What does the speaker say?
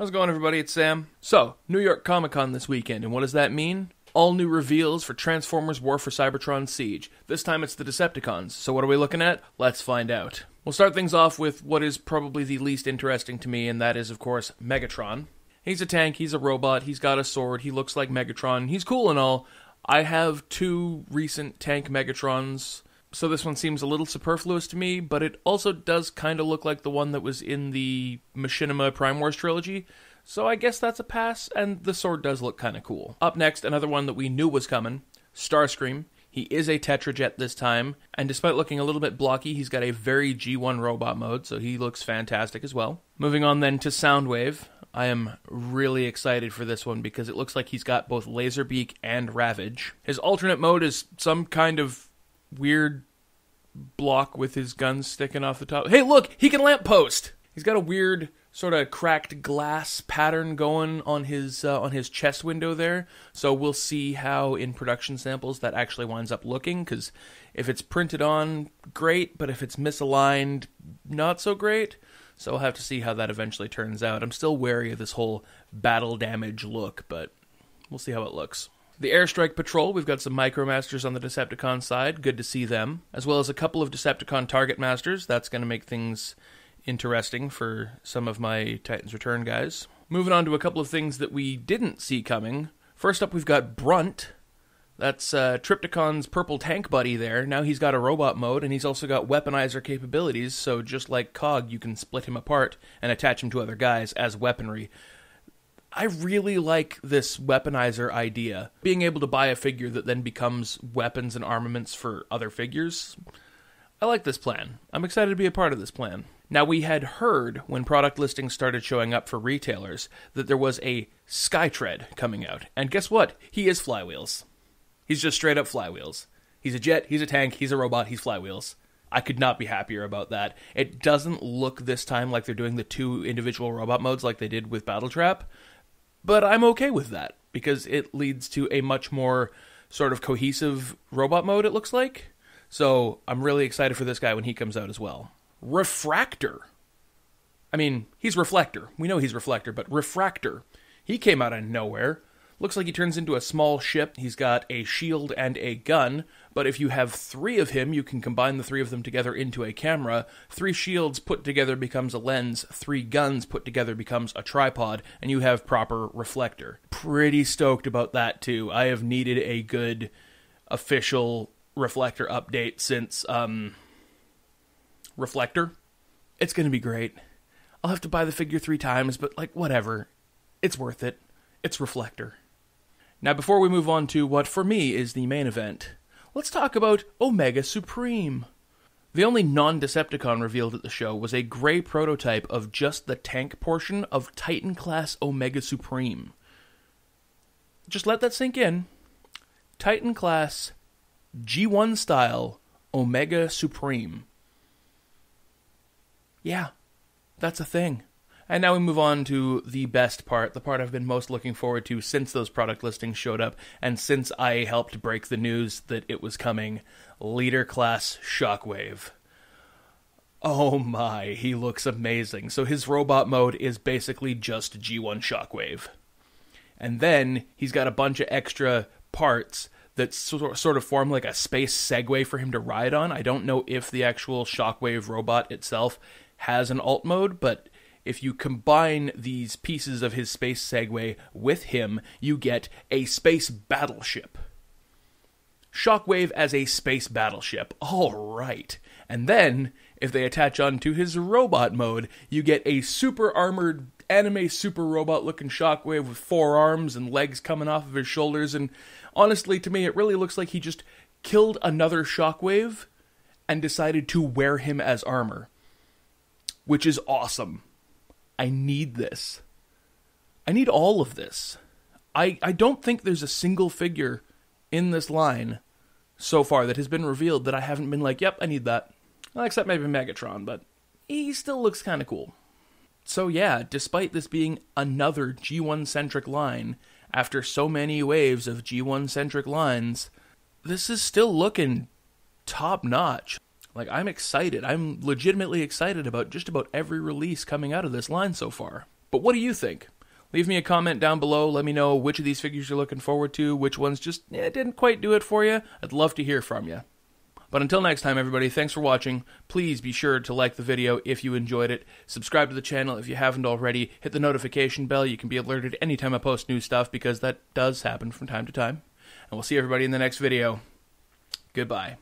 How's it going, everybody? It's Sam. So, New York Comic-Con this weekend, and what does that mean? All new reveals for Transformers War for Cybertron Siege. This time it's the Decepticons, so what are we looking at? Let's find out. We'll start things off with what is probably the least interesting to me, and that is, of course, Megatron. He's a tank, he's a robot, he's got a sword, he looks like Megatron, he's cool and all. I have two recent tank Megatrons, so this one seems a little superfluous to me, but it also does kind of look like the one that was in the Machinima Prime Wars trilogy, so I guess that's a pass, and the sword does look kind of cool. Up next, another one that we knew was coming, Starscream. He is a Tetrajet this time, and despite looking a little bit blocky, he's got a very G1 robot mode, so he looks fantastic as well. Moving on then to Soundwave. I am really excited for this one because it looks like he's got both Laserbeak and Ravage. His alternate mode is some kind of weird block with his guns sticking off the top. Hey, look! He can lamppost! He's got a weird sort of cracked glass pattern going on his chest window there, so we'll see how in production samples that actually winds up looking, because if it's printed on, great, but if it's misaligned, not so great, so we'll have to see how that eventually turns out. I'm still wary of this whole battle damage look, but we'll see how it looks. The Airstrike Patrol, we've got some Micromasters on the Decepticon side, good to see them, as well as a couple of Decepticon Target Masters. That's going to make things interesting for some of my Titans Return guys. Moving on to a couple of things that we didn't see coming. First up, we've got Brunt. That's Triptychon's purple tank buddy there. Now he's got a robot mode, and he's also got weaponizer capabilities, so just like Cog, you can split him apart and attach him to other guys as weaponry. I really like this weaponizer idea. Being able to buy a figure that then becomes weapons and armaments for other figures. I like this plan. I'm excited to be a part of this plan. Now, we had heard when product listings started showing up for retailers that there was a Sky Tread coming out. And guess what? He is Flywheels. He's just straight up Flywheels. He's a jet, he's a tank, he's a robot, he's Flywheels. I could not be happier about that. It doesn't look this time like they're doing the two individual robot modes like they did with Battletrap. But I'm okay with that, because it leads to a much more sort of cohesive robot mode, it looks like. So I'm really excited for this guy when he comes out as well. Refractor. I mean, he's Reflector. We know he's Reflector, but Refractor. He came out of nowhere. Looks like he turns into a small ship. He's got a shield and a gun, but if you have three of him, you can combine the three of them together into a camera. Three shields put together becomes a lens. Three guns put together becomes a tripod, and you have proper Reflector. Pretty stoked about that, too. I have needed a good official Reflector update since, Reflector. It's gonna be great. I'll have to buy the figure three times, but, like, whatever. It's worth it. It's Reflector. Now, before we move on to what, for me, is the main event, let's talk about Omega Supreme. The only non-Decepticon revealed at the show was a grey prototype of just the tank portion of Titan Class Omega Supreme. Just let that sink in. Titan Class G1 style Omega Supreme. Yeah, that's a thing. And now we move on to the best part, the part I've been most looking forward to since those product listings showed up, and since I helped break the news that it was coming, Leader Class Shockwave. Oh my, he looks amazing. So his robot mode is basically just G1 Shockwave. And then he's got a bunch of extra parts that sort of form like a space segue for him to ride on. I don't know if the actual Shockwave robot itself has an alt mode, but if you combine these pieces of his space Segway with him, you get a space battleship. Shockwave as a space battleship. All right. And then, if they attach onto his robot mode, you get a super armored anime super robot looking Shockwave with four arms and legs coming off of his shoulders. And honestly, to me, it really looks like he just killed another Shockwave and decided to wear him as armor, which is awesome. I need this. I need all of this. I don't think there's a single figure in this line so far that has been revealed that I haven't been like, yep, I need that. Well, except maybe Megatron, but he still looks kind of cool. So yeah, despite this being another G1-centric line, after so many waves of G1-centric lines, this is still looking top-notch. Like, I'm excited. I'm legitimately excited about just about every release coming out of this line so far. But what do you think? Leave me a comment down below. Let me know which of these figures you're looking forward to, which ones just didn't quite do it for you. I'd love to hear from you. But until next time, everybody, thanks for watching. Please be sure to like the video if you enjoyed it. Subscribe to the channel if you haven't already. Hit the notification bell. You can be alerted anytime I post new stuff, because that does happen from time to time. And we'll see everybody in the next video. Goodbye.